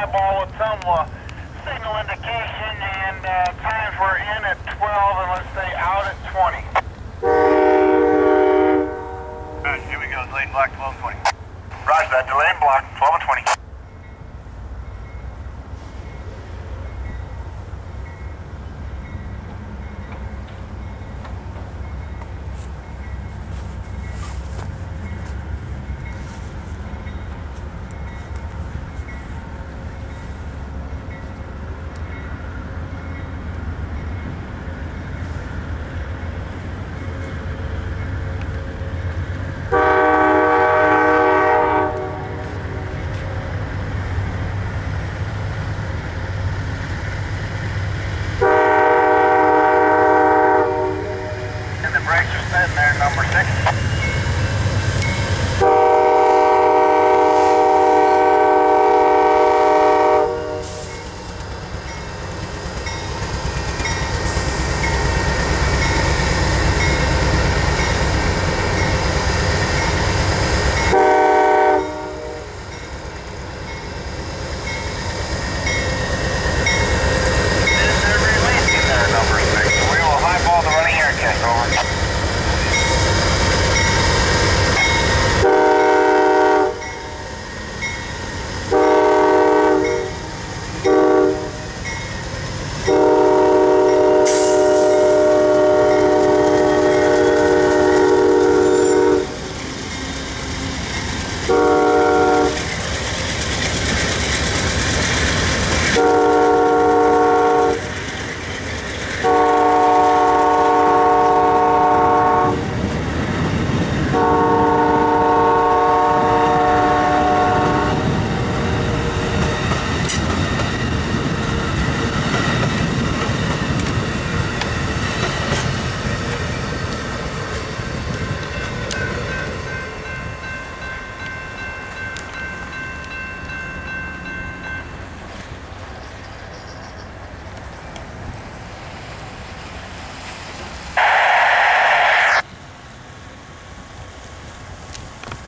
eyeball with some signal indication, and times we're in at 12 and let's say out at 20. All right, here we go, lane block 12 and 20. Roger that, delay and block 12 and 20.